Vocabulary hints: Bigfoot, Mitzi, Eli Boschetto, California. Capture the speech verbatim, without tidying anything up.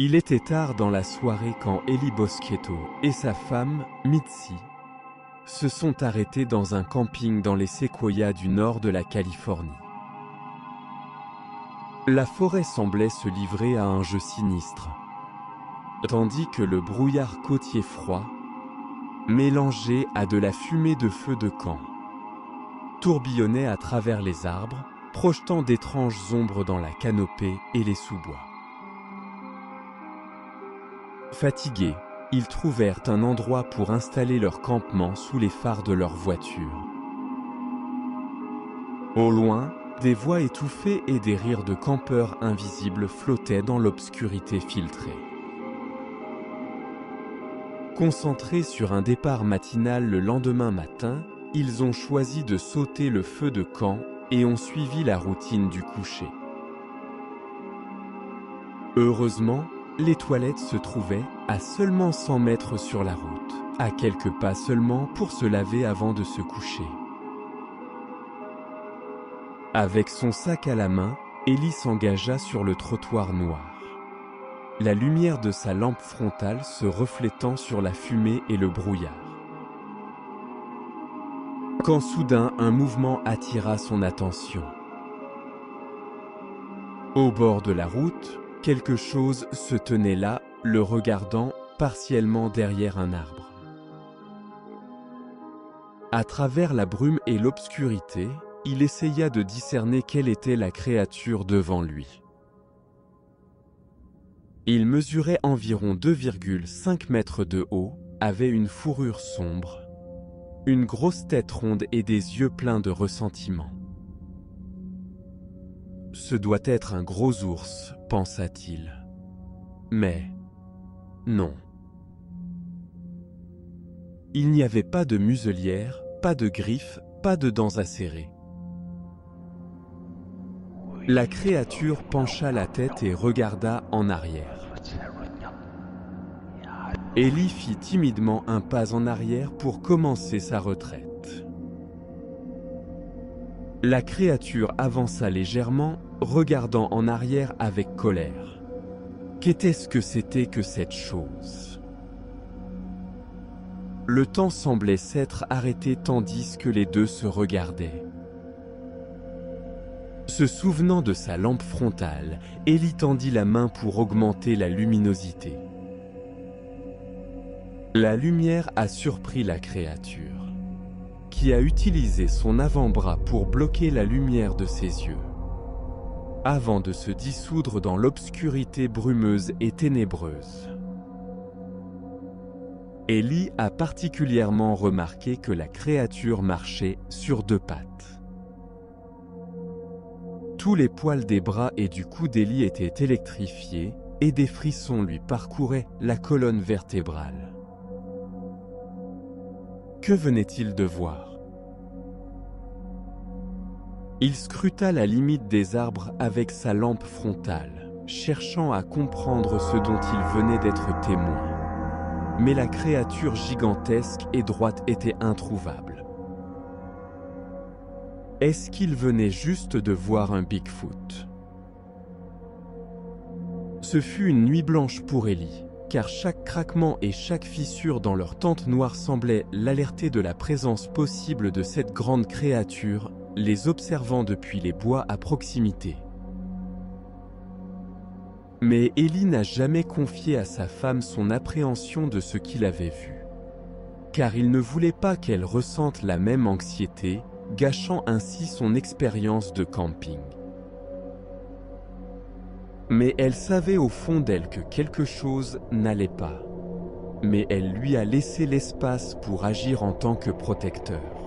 Il était tard dans la soirée quand Eli Boschetto et sa femme, Mitzi, se sont arrêtés dans un camping dans les séquoias du nord de la Californie. La forêt semblait se livrer à un jeu sinistre, tandis que le brouillard côtier froid, mélangé à de la fumée de feu de camp, tourbillonnait à travers les arbres, projetant d'étranges ombres dans la canopée et les sous-bois. Fatigués, ils trouvèrent un endroit pour installer leur campement sous les phares de leur voiture. Au loin, des voix étouffées et des rires de campeurs invisibles flottaient dans l'obscurité filtrée. Concentrés sur un départ matinal le lendemain matin, ils ont choisi de sauter le feu de camp et ont suivi la routine du coucher. Heureusement, les toilettes se trouvaient à seulement cent mètres sur la route, à quelques pas seulement pour se laver avant de se coucher. Avec son sac à la main, Eli s'engagea sur le trottoir noir, la lumière de sa lampe frontale se reflétant sur la fumée et le brouillard. Quand soudain, un mouvement attira son attention. Au bord de la route, quelque chose se tenait là, le regardant partiellement derrière un arbre. À travers la brume et l'obscurité, il essaya de discerner quelle était la créature devant lui. Il mesurait environ deux virgule cinq mètres de haut, avait une fourrure sombre, une grosse tête ronde et des yeux pleins de ressentiment. Ce doit être un gros ours, pensa-t-il. Mais non. Il n'y avait pas de muselière, pas de griffes, pas de dents acérées. La créature pencha la tête et regarda en arrière. Eli fit timidement un pas en arrière pour commencer sa retraite. La créature avança légèrement, regardant en arrière avec colère. Qu'était-ce que c'était que cette chose? Le temps semblait s'être arrêté tandis que les deux se regardaient. Se souvenant de sa lampe frontale, Eli tendit la main pour augmenter la luminosité. La lumière a surpris la créature, qui a utilisé son avant-bras pour bloquer la lumière de ses yeux, avant de se dissoudre dans l'obscurité brumeuse et ténébreuse. Eli a particulièrement remarqué que la créature marchait sur deux pattes. Tous les poils des bras et du cou d'Eli étaient électrifiés et des frissons lui parcouraient la colonne vertébrale. Que venait-il de voir? Il scruta la limite des arbres avec sa lampe frontale, cherchant à comprendre ce dont il venait d'être témoin. Mais la créature gigantesque et droite était introuvable. Est-ce qu'il venait juste de voir un Bigfoot? Ce fut une nuit blanche pour Eli, car chaque craquement et chaque fissure dans leur tente noire semblait l'alerter de la présence possible de cette grande créature, les observant depuis les bois à proximité. Mais Eli n'a jamais confié à sa femme son appréhension de ce qu'il avait vu, car il ne voulait pas qu'elle ressente la même anxiété, gâchant ainsi son expérience de camping. Mais elle savait au fond d'elle que quelque chose n'allait pas. Mais elle lui a laissé l'espace pour agir en tant que protecteur.